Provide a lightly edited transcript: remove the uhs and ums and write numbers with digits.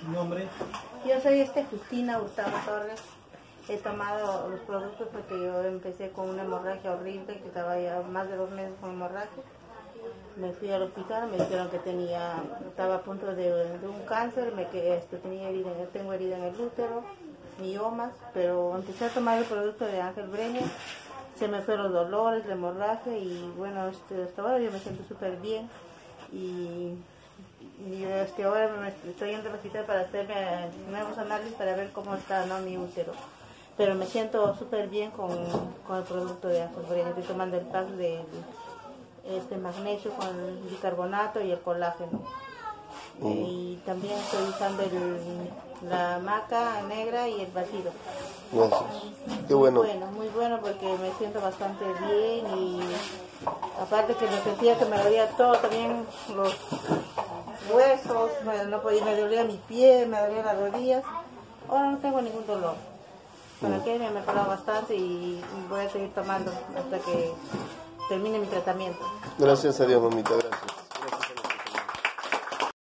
¿Tu nombre? Yo soy Justina Gustavo Torres. He tomado los productos porque yo empecé con una hemorragia horrible, que estaba ya más de 2 meses con hemorragia. Me fui al hospital, me dijeron que estaba a punto de un cáncer, tengo herida en el útero, miomas, pero empecé a tomar el producto de Angel Breña, se me fueron los dolores, la hemorragia y bueno, hasta ahora yo me siento súper bien y ahora me estoy yendo al hospital para hacerme nuevos análisis para ver cómo está, ¿no?, mi útero. Pero me siento súper bien con el producto de Angel Breña. Estoy tomando el pack de magnesio con el bicarbonato y el colágeno. Y también estoy usando la maca negra y el batido. Gracias. Qué bueno. Muy bueno porque me siento bastante bien y aparte que me sentía que me dolía todo, también los huesos, no podía, me dolía mi pie, me dolía las rodillas. Ahora no tengo ningún dolor. Para que me ha mejorado bastante y voy a seguir tomando hasta que termine mi tratamiento. Gracias a Dios, mamita.